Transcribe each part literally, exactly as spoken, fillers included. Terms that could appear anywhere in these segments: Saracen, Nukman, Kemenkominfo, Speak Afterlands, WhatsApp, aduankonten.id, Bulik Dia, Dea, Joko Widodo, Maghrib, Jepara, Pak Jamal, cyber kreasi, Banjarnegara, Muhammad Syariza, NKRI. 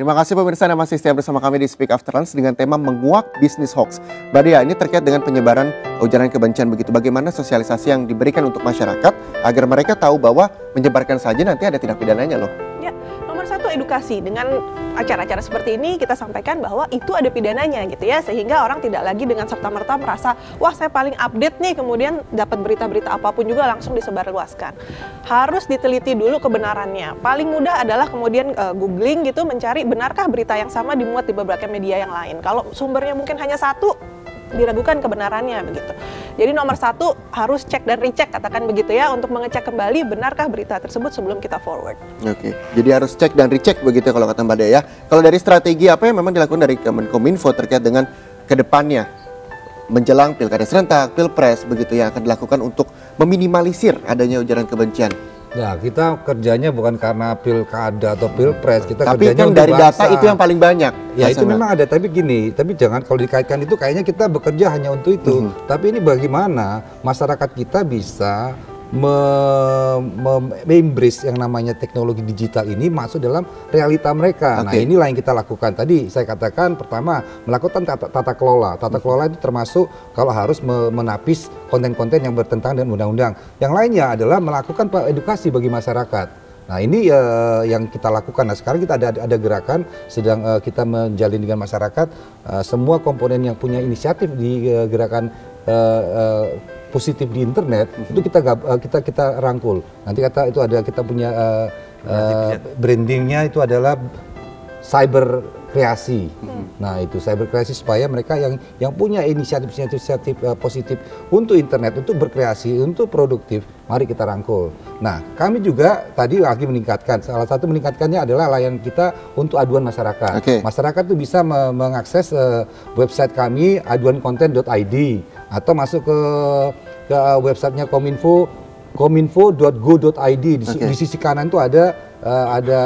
Terima kasih pemirsa yang masih setia bersama kami di Speak Afterlands dengan tema menguak bisnis hoax. Mbak Dea, ini terkait dengan penyebaran ujaran kebencian begitu. Bagaimana sosialisasi yang diberikan untuk masyarakat agar mereka tahu bahwa menyebarkan saja nanti ada tindak pidananya loh. Ya, nomor satu edukasi. Dengan acara-acara seperti ini kita sampaikan bahwa itu ada pidananya gitu ya. Sehingga orang tidak lagi dengan serta-merta merasa, wah saya paling update nih, kemudian dapat berita-berita apapun juga langsung disebarluaskan. Harus diteliti dulu kebenarannya. Paling mudah adalah kemudian uh, googling gitu, mencari benarkah berita yang sama dimuat di beberapa media yang lain. Kalau sumbernya mungkin hanya satu, diragukan kebenarannya begitu. Jadi nomor satu harus cek dan recheck, katakan begitu ya, untuk mengecek kembali benarkah berita tersebut sebelum kita forward. Oke, jadi harus cek dan recheck begitu kalau kata Mbak Dea ya. Kalau dari strategi apa yang memang dilakukan dari Kemenkominfo terkait dengan kedepannya menjelang pilkada serentak, pilpres begitu ya, akan dilakukan untuk meminimalisir adanya ujaran kebencian? Nah, kita kerjanya bukan karena pilkada atau pilpres, kita tapi kerjanya dari data itu yang paling banyak. Ya itu memang ada, tapi gini, tapi jangan kalau dikaitkan itu kayaknya kita bekerja hanya untuk itu. Mm-hmm. Tapi ini bagaimana masyarakat kita bisa me-embrace yang namanya teknologi digital ini masuk dalam realita mereka. Okay. Nah inilah yang kita lakukan. Tadi saya katakan pertama melakukan tata, tata kelola. Tata kelola itu termasuk kalau harus menapis konten-konten yang bertentangan dengan undang-undang. Yang lainnya adalah melakukan edukasi bagi masyarakat. Nah ini uh, yang kita lakukan. Nah sekarang kita ada ada gerakan sedang uh, kita menjalin dengan masyarakat. Uh, semua komponen yang punya inisiatif di uh, gerakan uh, uh, positif di internet, mm-hmm, itu kita kita kita rangkul. Nanti kata itu ada kita punya uh, uh, brandingnya itu adalah cyber kreasi. Mm-hmm. Nah itu cyber kreasi supaya mereka yang yang punya inisiatif-inisiatif uh, positif untuk internet, untuk berkreasi, untuk produktif, mari kita rangkul. Nah kami juga tadi lagi meningkatkan. Salah satu meningkatkannya adalah layanan kita untuk aduan masyarakat. Okay. Masyarakat itu bisa me mengakses uh, website kami aduan konten dot i d. Atau masuk ke ke websitenya Kominfo, kominfo dot go dot i d. Di, okay, di sisi kanan itu ada uh, ada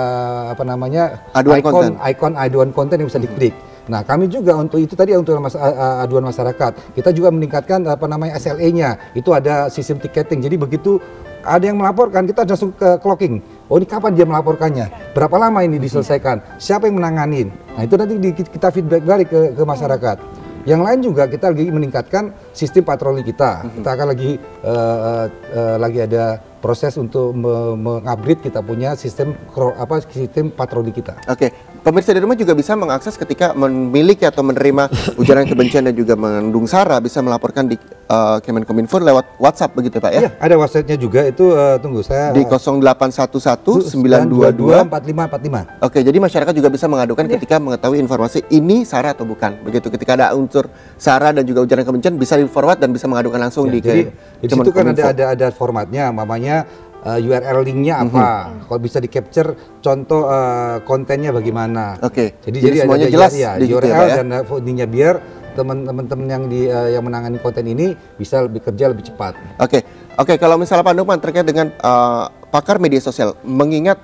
apa namanya aduan icon konten. Icon aduan konten yang bisa diklik. Mm-hmm. Nah kami juga untuk itu tadi untuk mas, aduan masyarakat kita juga meningkatkan apa namanya S L A-nya. Itu ada sistem ticketing. Jadi begitu ada yang melaporkan kita langsung ke clocking. Oh ini kapan dia melaporkannya? Berapa lama ini diselesaikan? Siapa yang menanganin? Nah itu nanti di, kita feedback balik ke, ke masyarakat. Yang lain juga kita lagi meningkatkan sistem patroli kita. Mm-hmm. Kita akan lagi uh, uh, lagi ada proses untuk mengupgrade kita punya sistem apa sistem patroli kita. Oke, okay. Pemirsa di rumah juga bisa mengakses ketika memiliki atau menerima ujaran kebencian dan juga mengandung sara, bisa melaporkan di uh, Kemenkominfo lewat WhatsApp begitu Pak ya? Iya, ada WhatsApp-nya juga itu uh, tunggu saya di nol delapan satu satu sembilan dua dua empat lima empat lima. Oke, jadi masyarakat juga bisa mengadukan ya, ketika mengetahui informasi ini sara atau bukan. Begitu ketika ada unsur sara dan juga ujaran kebencian bisa di-forward dan bisa mengadukan langsung ya, di jadi, di situ kan ada ada ada formatnya mamanya Uh, U R L linknya apa, mm-hmm, kalau bisa di capture contoh uh, kontennya bagaimana. Oke. Okay. Jadi, jadi jadi semuanya ada, jelas ya, di U R L ya, ya, dan linknya biar teman-teman yang di uh, yang menangani konten ini bisa lebih kerja lebih cepat. Oke, okay. Oke. Okay, kalau misalnya Pak Nukman terkait dengan uh, pakar media sosial, mengingat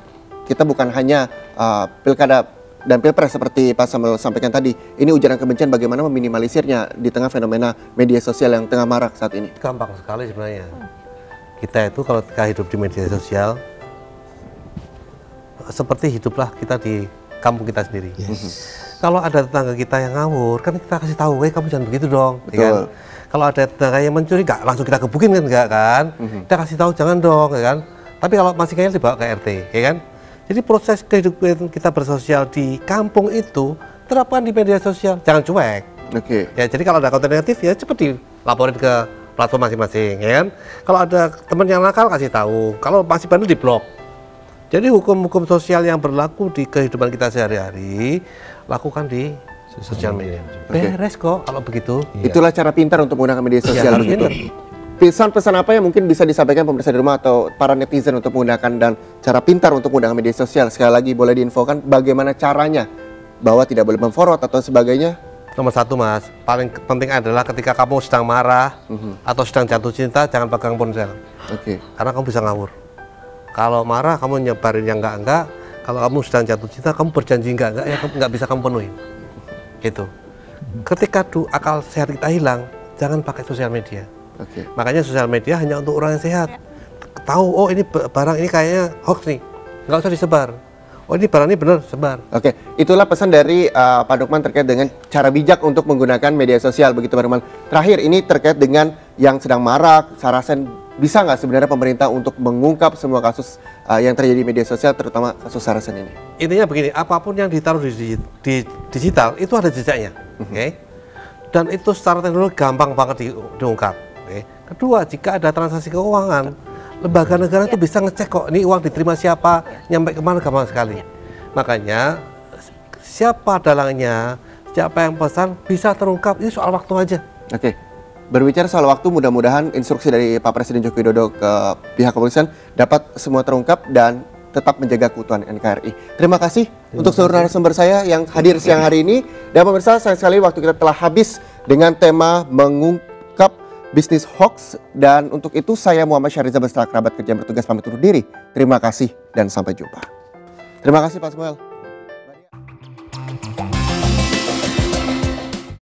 kita bukan hanya uh, pilkada dan pilpres seperti Pak Samuel sampaikan tadi, ini ujaran kebencian bagaimana meminimalisirnya di tengah fenomena media sosial yang tengah marak saat ini? Gampang sekali sebenarnya. Hmm. Kita itu kalau kita hidup di media sosial seperti hiduplah kita di kampung kita sendiri. Yes. Kalau ada tetangga kita yang ngawur, kan kita kasih tahu, "Weh, kamu jangan begitu dong." Betul. Ya kan? Kalau ada tetangga yang mencuri, nggak langsung kita gebukin kan, nggak kan? Mm-hmm. Kita kasih tahu jangan dong, ya kan? Tapi kalau masih kayaknya dibawa ke R T, ya kan? Jadi proses kehidupan kita bersosial di kampung itu terapkan di media sosial, jangan cuek. Oke. Okay. Ya, jadi kalau ada konten negatif ya cepat dilaporin ke platform masing-masing, ya kan? Kalau ada teman yang nakal kasih tahu, kalau masih bandel di blok. Jadi hukum-hukum sosial yang berlaku di kehidupan kita sehari-hari lakukan di sosial media. Okay. Beres kok kalau begitu. Itulah ya, cara pintar untuk menggunakan media sosial ya, begitu. Pesan-pesan apa yang mungkin bisa disampaikan pemirsa di rumah atau para netizen untuk menggunakan dan cara pintar untuk menggunakan media sosial? Sekali lagi boleh diinfokan bagaimana caranya bahwa tidak boleh memforward atau sebagainya. Nomor satu mas, paling penting adalah ketika kamu sedang marah, mm-hmm, atau sedang jatuh cinta, jangan pegang ponsel. Oke. Okay. Karena kamu bisa ngawur. Kalau marah kamu nyebarin yang enggak-enggak, kalau kamu sedang jatuh cinta kamu berjanji enggak-enggak ya kamu enggak bisa kamu penuhi. Gitu. Ketika du, akal sehat kita hilang, jangan pakai sosial media. Oke. Okay. Makanya sosial media hanya untuk orang yang sehat. Tahu, oh ini barang ini kayaknya hoax nih, nggak usah disebar. oh ini barang ini benar sebar. Oke, okay. Itulah pesan dari uh, Pak Dokman terkait dengan cara bijak untuk menggunakan media sosial, begitu Pak Dokman. Terakhir ini terkait dengan yang sedang marak, Sarasen, bisa nggak sebenarnya pemerintah untuk mengungkap semua kasus uh, yang terjadi di media sosial, terutama kasus Sarasen ini? Intinya begini, apapun yang ditaruh di, di digital itu ada jejaknya, mm-hmm. oke? Okay? Dan itu secara teknologi gampang banget di, diungkap. Okay? Kedua, jika ada transaksi keuangan, lembaga negara itu bisa ngecek kok, ini uang diterima siapa, nyampe kemana, gampang sekali. Makanya siapa dalangnya, siapa yang pesan, bisa terungkap, ini soal waktu aja. Oke, berbicara soal waktu, mudah-mudahan instruksi dari Pak Presiden Joko Widodo ke pihak kepolisian dapat semua terungkap dan tetap menjaga keutuhan N K R I. Terima kasih Terima untuk seluruh narasumber saya yang hadir siang hari ini. Dan pemirsa, sayang sekali waktu kita telah habis dengan tema mengungkap bisnis hoax, dan untuk itu saya Muhammad Syariza beserta kerabat kerja bertugas pamit undur diri. Terima kasih dan sampai jumpa. Terima kasih Pak Samuel.